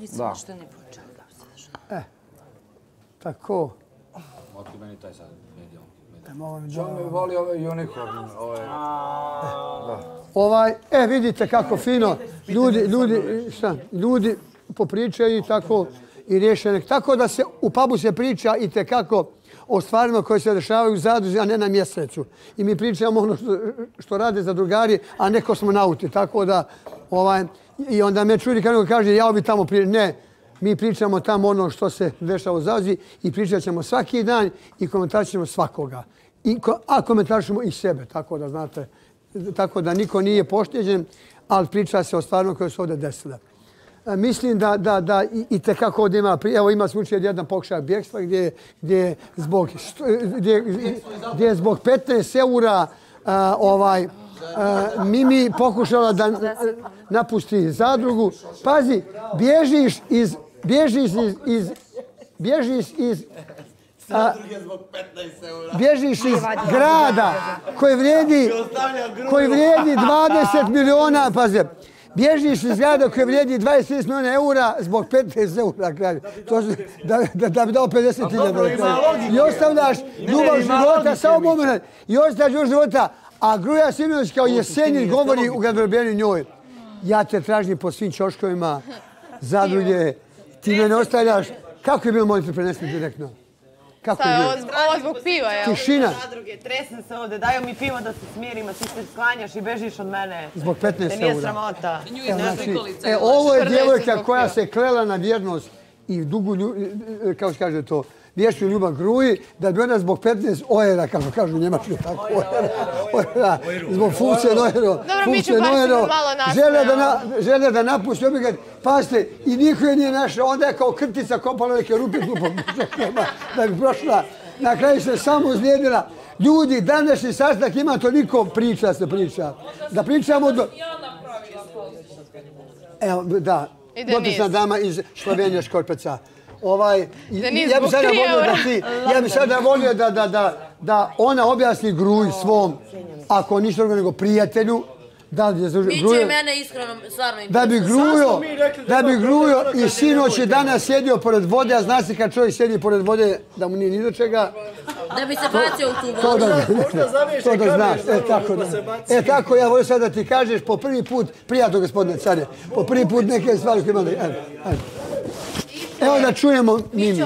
Nisam ništa ni počela da se žena. Tako. Otko meni taj sad medijom. John mi voli ove unicorn. Ovaj, vidite kako fino. Ljudi popričaju i tako i rješene. Tako da se u pubu se priča i tekako o stvarima koje se dešavaju u Zadruzi, a ne na mjesecu. I mi pričamo ono što rade zadrugari, a ne kosmonauti. Tako da, i onda me čudi kada kaže, ja bi tamo prije, ne. Mi pričamo tamo ono što se dešava u Zadruzi i pričat ćemo svaki dan i komentar ćemo svakoga. A komentar ćemo i sebe, tako da znate. Tako da niko nije pošteđen, ali priča se o stvarima koje su ovdje desile. Mislim da i tekako ovdje ima, evo ima slučaj jedan pokušaj bjekstva gdje je zbog 15 € Mimi pokušala da napusti zadrugu. Pazi, bježiš iz grada koji vrijedi 20 miliona, pazi. Bježiš iz grada koji vrijedi 26 miliona eura zbog 15 € kralja. Da bi dao 50.000 € i ostavljaš ljubav života, samo moment, i ostavljaš ljubav života. A Gruja Simonović kao Jesenjin govori u Gadrobeni njoj. Ja te tražim po svim čoškovima, zadruge, ti mene ostavljaš. Kako je bilo, molim te prenesli direktno? Ovo zbog piva, jel? Tišina. Tresem se ovdje, daju mi pivo da se smirim, a ti se sklanjaš i bežiš od mene. Zbog 15 € Da nije sramota. Ovo je djevojka koja se klela na vjernost i dugu ljubav, kao se kaže to, vješću ljubav Gruji, da bi ona zbog 15 €, kako kažu njemački, tako, ojera, zbog funkcije nojero, žele da napusti objekat, pasite, i niko je nije našao, onda je kao krtica kopala neke rupe glupom, da bi prošla, na kraju se samo uzlijedila. Ljudi, današnji sastanak ima toliko priča se priča, da pričamo do... Evo, da, dopisna dama iz Slovenije Škorpeca. Ja bi sada volio da ona objasni Gruji svom, ako ništa drugo nego prijatelju, da bi Grujo i sinoć je danas sjedio pored vode, a zna se kad čovjek sjedi pored vode da mu nije ni do čega. Da bi se bacio u tu vodu. To da znaš. E tako, ja volim sad da ti kažeš po prvi put, prijatno gospodine Care, po prvi put neke stvari koje imali. Evo da čujemo Mimi.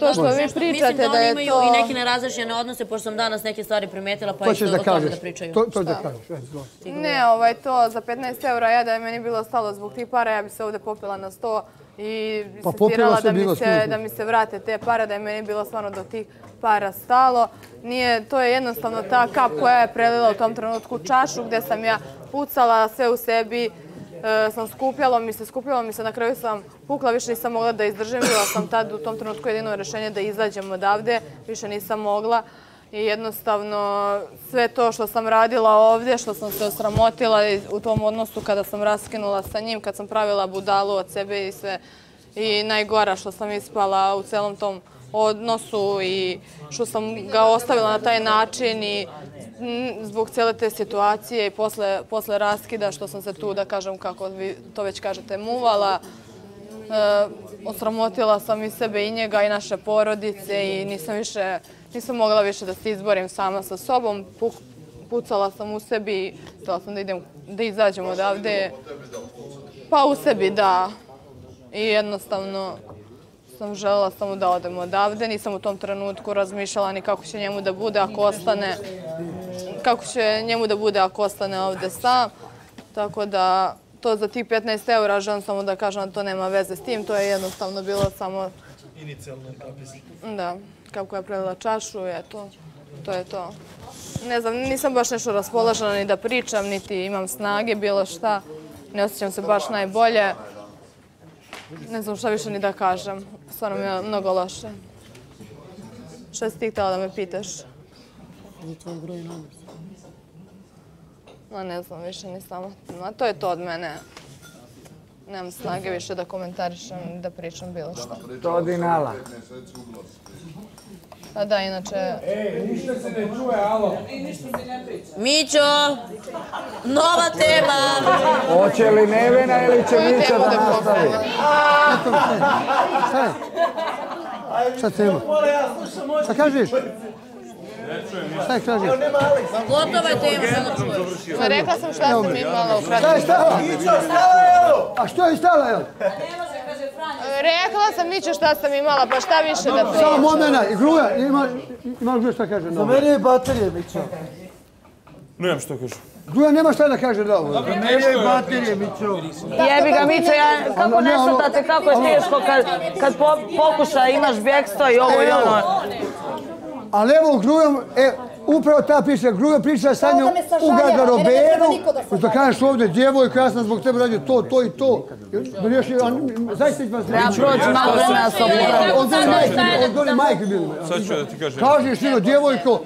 To što vi pričate da je to... Mislim da oni imaju i neke nerazrešene odnose, pošto sam danas neke stvari primetila, pa i o tome da pričaju. To ćeš da kažeš. Ne, to za 15 € ja da je meni bilo stalo zbog tih para, ja bi se ovdje popila na 100 i insistirala da mi se vrate te para, da je meni bilo stvarno do tih para stalo. To je jednostavno ta kap koja je prelila u tom trenutku čašu gdje sam ja pucala sve u sebi. Sam skupljala mi se, na kraju sam pukla, više nisam mogla da izdržim, bila sam tad u tom trenutku jedino rješenje da izađem odavde, više nisam mogla i jednostavno sve to što sam radila ovdje, što sam se osramotila u tom odnosu kada sam raskinula sa njim, kad sam pravila budalu od sebe i sve i najgora što sam ispala u celom tom odnosu i što sam ga ostavila na taj način i zbog cijele te situacije i posle raskida što sam se tu, da kažem kako vi to već kažete, muvala, osramotila sam i sebe i njega i naše porodice i nisam mogla više da se izborim sama sa sobom, pucala sam u sebi i htjela sam da izađem odavde. Pa u sebi, da. I jednostavno... sam želela samo da odem odavde, nisam u tom trenutku razmišljala ni kako će njemu da bude ako ostane ovdje sam. Tako da to za tih 15 € želim samo da kažem da to nema veze s tim, to je jednostavno bilo samo... Inicijalno kapisno. Da, kako je prelila čašu, eto, to je to. Ne znam, nisam baš nešto raspoložena ni da pričam, niti imam snage, bilo šta, ne osjećam se baš najbolje. Ne znam šta više ni da kažem. Stvarno mi je mnogo loše. Šta si ti htjela da me pitaš? Za tvoj broj numar. Ma ne znam više ni samo. To je to od mene. Nemam snage više da komentarišem i da pričam bilo što. To od Inala. A da, inače... Ej, ništa se ne čuje, alo. Miđo! Nova tema! Hoće li Nevena ili će Miđo da nastavi? Šta je? Šta tema? Šta kažeš? Šta je kažeš? Gotova je tema, samo čuješ. Rekla sam šta sam imala u kratim. Šta je stala? A što je stala, jel? Rekla sam Miću šta sam imala, pa šta više da pričam. Samo momena, i Gruja, imaš Gruja šta kaže. Za mene je baterije, Mićo. Nemam šta kažu. Gruja nema šta da kaže da ovo. Za mene je baterije, Mićo. Jebi ga, Mićo, kako nestate, kako je teško kad pokuša, imaš bjekstvo i ovo i ono. Ali evo, Grujom, upravo ta priča, Gruja priča sa njom u garderoberu, što kažeš ovdje, djevojka, ja sam zbog tebe radio to, to i to. Zaista ću vas reći. Ja proći malo vremena s obom. Odgoli majke bili. Sad ću da ti kažem. Kaži Šino, djevojko,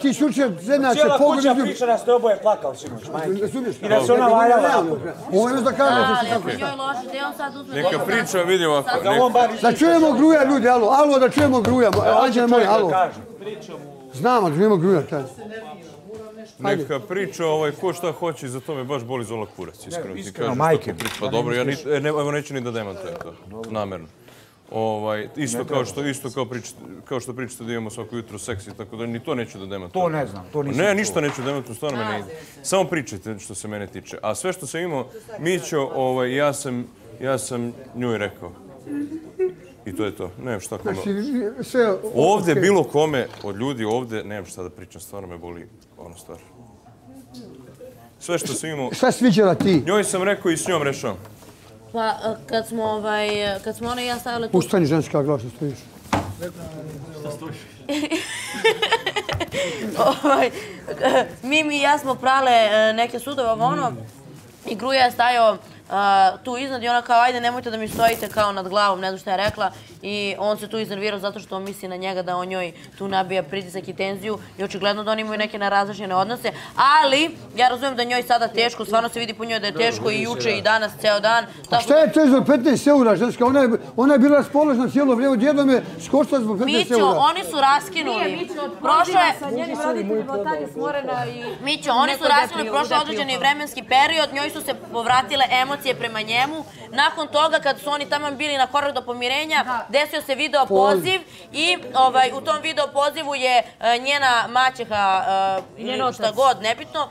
ti šuče, zena će pogledati. Cijela kuća priča da ste oboje plakao, Simoć, majke. I da se ona valjala. Ovo je nešto da kažem. Neka priča, vidi ovako. Da čujemo Gruja, ljudi, alo, alo, da čujemo Gruja. Ađe, moj, alo. Znamo, da imamo Gruja taj. Neka priča, ko šta hoće, zato me baš boli zola kurac, iskreno ti kažem što priča. Pa dobro, ja neću ni da demantujem to, namerno. Isto kao što pričate da imamo svako jutro seksi, tako da ni to neću da demantujem. To ne znam, to nisam. Ne, ništa neću da demantujem, stvarno me ne ide. Samo pričajte što se mene tiče. A sve što sam imao, Mićo, ja sam njoj rekao. I to je to. Nemam šta kome. Ovdje, bilo kome, od ljudi ovdje, nemam šta da pričam. Stvarno me boli ono stvar. Sve što sam imao... Šta si viđela ti? Njoj sam rekao i s njom rešavam. Pa, kad smo ona i ja stavile... Ustani ženska glava, što stojiš. Šta stojiš? Mimi i ja smo prale neke sudove, i Gruja je stajao tu iznad i ona kao, ajde nemojte da mi stojite kao nad glavom, ne znam šta je rekla, i on se tu iznervirao zato što on misli na njega da on njoj tu nabija pritisak i tenziju i očigledno da oni imaju neke nerazličene odnose, ali ja razumijem da njoj sada teško, stvarno se vidi po njoj da je teško i juče i danas, ceo dan. A šta je teško 15 eura ženska? Ona je bila spoložna cijelo vrijeme, odjednom je skočila zbog 15 eura. Mićo, oni su raskinuli. Prošlo je... Mićo, oni su raskinuli prošlo određeni vremenski period, njoj su se povratile emocije prema njemu. Nakon toga, kad su oni tamo bili na korak do pomirenja, desio se video poziv i u tom video pozivu je njena maćeha, šta god, nebitno.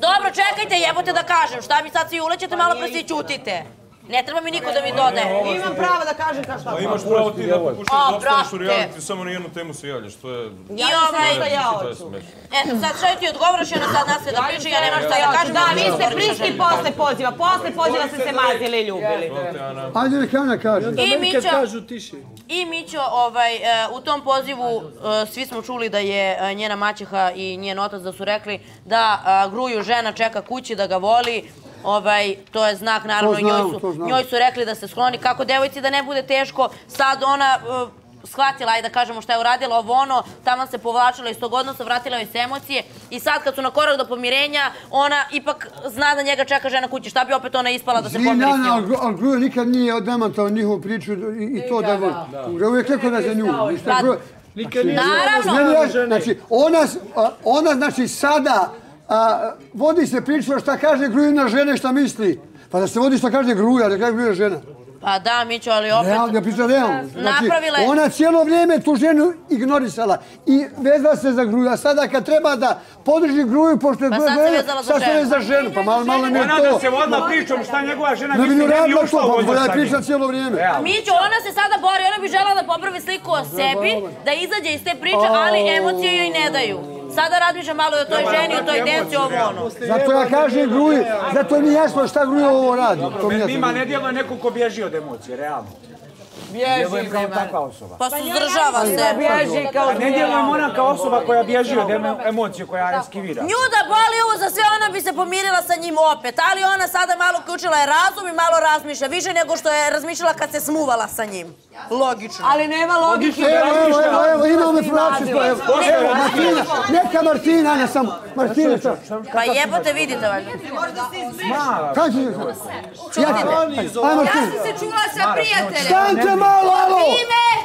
Dobro, čekajte, jebote da kažem, šta mi sad svi ulećete, malo pre svi ćutite. Ne treba mi niko da mi dodaje. Imam pravo da kažem kao šta. Pa imaš pravo ti da pokušaš da obstaviš u realiti, samo na jednu temu se javljaš, to je... I eto, sad što ti odgovaraš i ona sad nas sve da priča, ja nemam šta da kažem. Da, vi ste prišli posle poziva, ste se mazili i ljubili. Ajde neka ona kaže. I Mićo, u tom pozivu svi smo čuli da je njena maćeha i njen otac da su rekli da Gruju žena čeka kući, da ga voli. To je znak, naravno, njoj su rekli da se skloni, kako devojci da ne bude teško, sad ona shvatila, ajde da kažemo šta je uradila, tamo se povlačila iz tog odnosa, vratila joj se emocije i sad kad su na korak do pomirenja, ona ipak zna da njega čeka žena kući, šta bi opet ona ispala da se pomiri s njom? Zvijeljana, ali Gruja nikad nije odnemantao njihovu priču i to da voli. Uvijek rekao da za nju. Naravno! Ona, znači, sada... Vodi se priča šta kaže Grujina žene, šta misli. Pa da se vodi šta kaže Gruja, da kaže Grujina žena. Pa da, Mićo, ali opet... Realno, ja pričam realno. Znači, ona cijelo vrijeme tu ženu ignorisala i vezala se za Gruju. A sada kad treba da podrži Gruju, pošto je dve žene, sad se vezala za ženu. Pa malo mi je to... Ona da se vodila pričom šta njegova žena misli, ne bi ušla u vodu sa njim. Priča cijelo vrijeme. Mićo, ona se sada bori, ona bi žela da popravi sliku o sebi, da izađe iz te priče, ali emocije joj ne daju. Sada razmišljam malo o toj ženi, o toj deci, ovo ono. Zato ja kažem Gruji, zato mi jasno šta Gruji ovo radi. Mima ne djeluje neko ko bježi od emocije, realno. Bježi kao takva osoba. Pa suzdržava se. Ne djelujem ona kao osoba koja bježi od emocije, koja reskivira. Nju da boli ovo za sve, ona bi se pomirila sa njim opet. Ali ona sada malo uključila je razum i malo razmišlja. Više nego što je razmišljala kad se smuvala sa njim. Logično. Ali nema logično. Evo, imamo informaciju. Martina, neka Martina, ne samo. Martina, šta? Pa jebote, vidite valjda. Možda se izmešla. Kaj ću se? Ja sam se čula sa prijateljem. Ime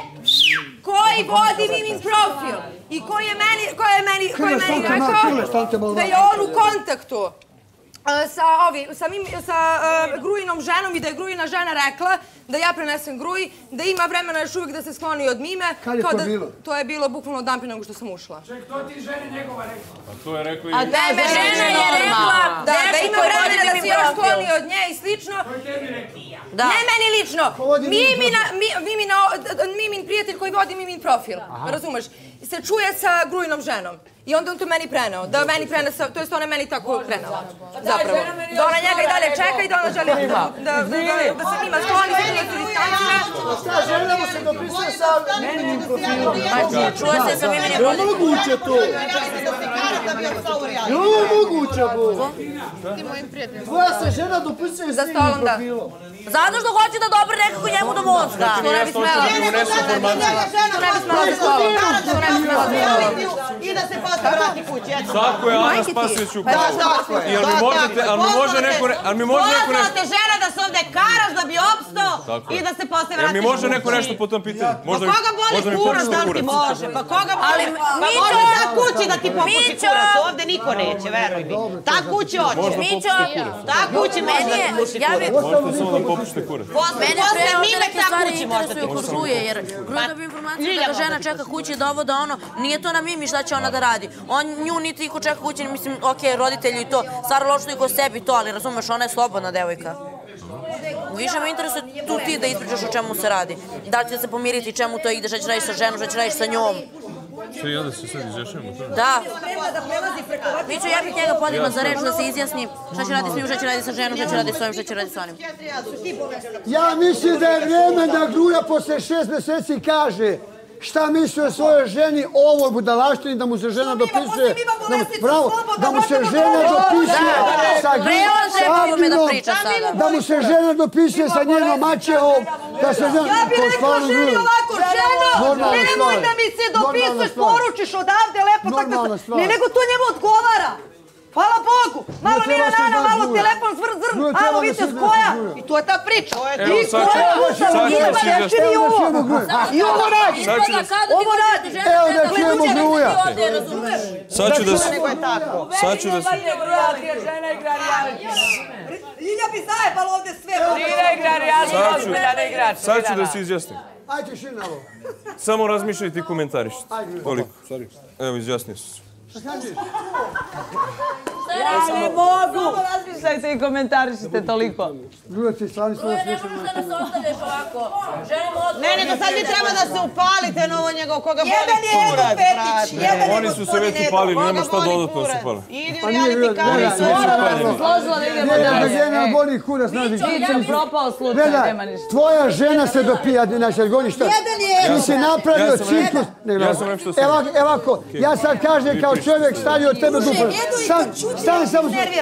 koji vodi Mimin profil i koji je meni rekao da je on u kontaktu. sa Grujinom ženom I da je Grujina žena rekla da ja prenesem Gruji, da ima vremena još uvijek da se skloni od Mime. Kad je to bilo? To je bilo bukvalno dan prije nego što sam ušla. Ček, to ti žene njegova rekla? Pa to je rekla I... A tebe žena je rekla da ima vremena da se još skloni od nje I slično. To je tebi rekla? Ne meni lično. Mimin prijatelj koji vodi Mimin profil, razumeš? Se čuje sa Grujinom ženom. I onda on to meni prenao, da meni prenao, to jest ona meni tako prenala, zapravo. Da ona njega I dalje čeka I da ona želi da se Mima skloni, da se distancira. Šta, želi da mu se dopisuje sa Miminim profilom? Čuje se sa Miminim profilom. Je li moguće to? Je li ovo moguće, bo? Tvoja se žena dopisuje sa Miminim profilom. Zato što hoće da dobro nekako njemu do mozga. To ne bi smela. To ne bi smela za stolom. To ne bi smela za stolom. I da se pati vrati kući. Tako je, Ana Spasić u kuću. Jel mi možete, ali mi može neko nešto... Pozvate žena da se ovde karaš da bi opstao I da se posle vrati kući. Jel mi može neko nešto po tom pitanju? Pa koga boli kurac da ti može? Pa koga boli... Pa može ta kući da ti popuši kurac. Ovde niko neće, veruj mi. Ta kući oće. Ta kući možda ti popuši kurac. Popušte kurac. Posle Mime ta kući možda ti popuši kurac. Gruja bi informacija da žena čeka kući da ovo da ono... Nije to na Mimi šta će ona da radi. On nju niti iko čeka kući, mislim, okej, roditelji I to. Stvarno ločno I ko sebi to, ali razumeš, ona je slobodna devojka. Više me interesuje tu ti da ispričaš o čemu se radi. Da li će se pomiriti čemu to ide, šta ćeš radiš sa ženom, šta ćeš radiš sa njom. Sve I onda se sad izrešujemo, tako? Da. Miđo, ja bih njega podima za reč da se izjasni šta će radi s njim, šta će radi sa ženom, šta će radi s ovim, šta će radi s onim. Ja mislim da je vreme da Gruja posle 6 meseci kaže šta misli o svojoj ženi, ovoj budalaštini, da mu se žena dopisuje... Bravo, da mu se žena dopisuje sa Grujinom, da mu se žena dopisuje sa njenom maćehom, da se žena... Ja bih rekla ženi ovako, ženo, nemoj da mi se dopisuješ, poručiš odavde, lepo tako da se... Ne, nego to njemu odgovara. Hvala Bogu, malo Mira Nana, malo telefon zvrn, alo vitez koja, I to je ta priča. I koja kusala, ima rečini I ovo radi. Ovo radi. Evo da čujemo Gruja. Sad ću da se... Sad ću da se... Ljilja bi zajebala ovdje sve. Lira igra rijalno, ozbiljana igrača. Sad ću da se izjasnim. Ajde ćeš Inalo. Samo razmišljajte I komentarište. Toliko. Evo, izjasnio sam se. Šta kažeš? Ja ne mogu! Samo razmišljajte I komentarišite toliko. Gruja, ti stani svoje smješanje. Gruja, ne možeš da nas ostaneš ovako. Želim odgovor. Ne, nego sad vi treba da se upalite na ovo njegov koga boli kurac, brate. Oni su se već upalili, nema šta dodatno se upale. Idi u reality kameru. Žena boli kurac. Mićo, propao slučaj, nema ništa. Tvoja žena se dopija, znači, jer goni šta? Ti si napravio cirkus. Evako, ja sad kažem kao čovjek stavio tebe duper.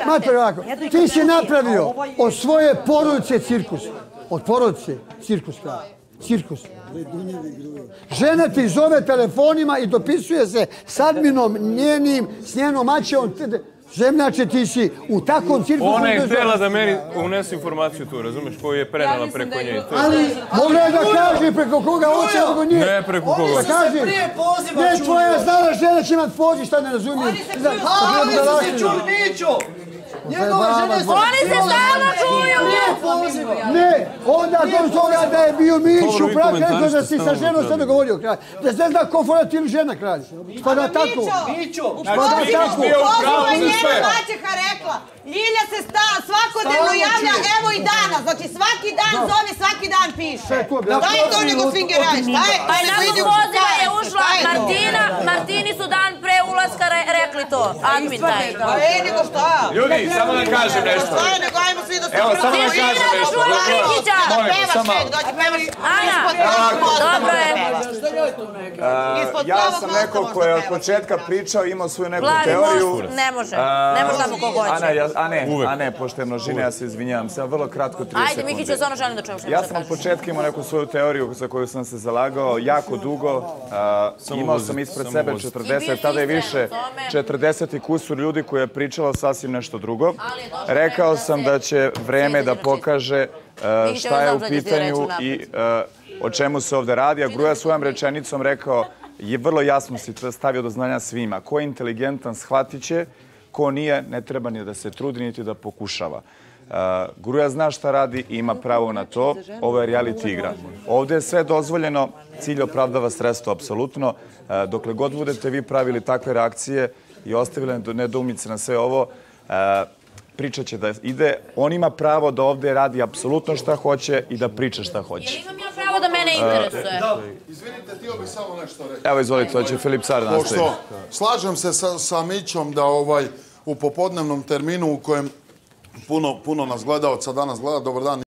Mater, ovako, ti si napravio od svoje porodice cirkus. Od porodice cirkus. Cirkus. Žena ti zove telefonima I dopisuje se s adminom njenim, s njenom maćom. Zemljače, ti si u takvom cirkusu... Ona je htjela da meni unese informaciju tu, razumiješ, koju je prenala preko nje. Ali, mogla je da kaže preko koga hoće, nego nje. Ne, preko koga. Oni su se prije poziva čuli. Ne, tvoja znala žena će imati poziv, šta ne razumije. Oni se prije čuli, Mićo! Njegova žena su... Oni se znala čuju! Ne, onda do toga da je bio Miću, pravi rekao da si sa ženom sve dogovorio kralj. Da se ne zna ko fora ti ili žena kralj. Spada tako. Mićo! Znači, Miću bio u pravu. Njena maćeha rekla, Ljilja se svakodnevno javlja, evo I danas, znači svaki dan zove, svaki dan piše. Daj to nego fingeraj, daj! Pa I nakon poziva je ušla Martina, Martini su dan pre ulaska rekli to, admin taj. Pa ej, nego šta? Ljudi, samo da kažem nešto. Evo, samo da kažem nešto. Pevaš nek, dođi pevaš. Ana, dobro je. Ja sam neko koji je od početka pričao, imao svoju neku teoriju. Ne može, ne može samo ko hoće. A ne, pošto je množine, ja se izvinjam. Sam vrlo kratko 3 sekunde. Ajde, Mikić, ja stvarno želim da čujem što možda kažeš. Ja sam od početka imao neku svoju teoriju za koju sam se zalagao jako dugo. Imao sam ispred sebe 40, tada je više 40 I kusur ljudi koji je pričalo sasvim nešto drugo. Rekao sam da će vreme da pokaže šta je u pitanju I o čemu se ovde radi. A Gruja svojom rečenicom rekao, je vrlo jasno si stavio do znanja svima. Ko je inteligentan, shvatit će. Ko nije, ne treba ni da se trudi, niti da pokušava. Gruja zna šta radi i ima pravo na to. Ovo je reality igra. Ovdje je sve dozvoljeno, cilj opravdava sredstvo, apsolutno. Dokle god budete vi pravili takve reakcije i ostavili nedoumice na sve ovo, priča će da ide. On ima pravo da ovdje radi apsolutno šta hoće i da priča šta hoće. Da mene interesuje. Izvinite, htio bih samo nešto reći. Evo, izvolite, to će Filip Car nastaviti. Slažem se sa Mićom da u popodnevnom terminu u kojem puno nas gledaoca danas gleda, dobar dan.